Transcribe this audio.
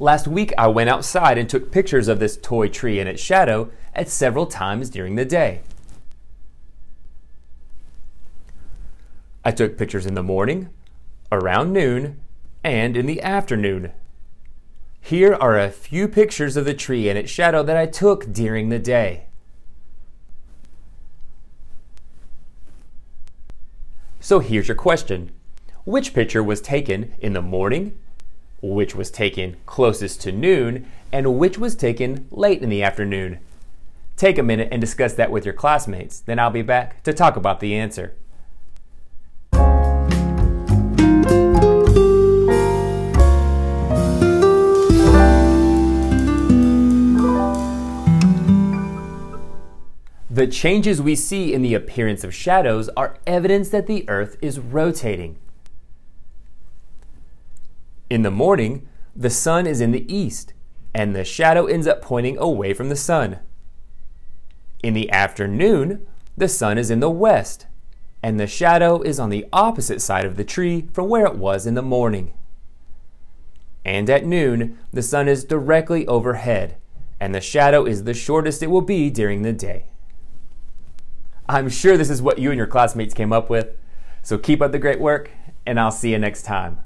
Last week, I went outside and took pictures of this toy tree and its shadow at several times during the day. I took pictures in the morning, around noon, and in the afternoon. Here are a few pictures of the tree and its shadow that I took during the day. So here's your question. Which picture was taken in the morning? Which was taken closest to noon? And which was taken late in the afternoon? Take a minute and discuss that with your classmates. Then I'll be back to talk about the answer. The changes we see in the appearance of shadows are evidence that the Earth is rotating. In the morning, the sun is in the east, and the shadow ends up pointing away from the sun. In the afternoon, the sun is in the west, and the shadow is on the opposite side of the tree from where it was in the morning. And at noon, the sun is directly overhead, and the shadow is the shortest it will be during the day. I'm sure this is what you and your classmates came up with, so keep up the great work, and I'll see you next time.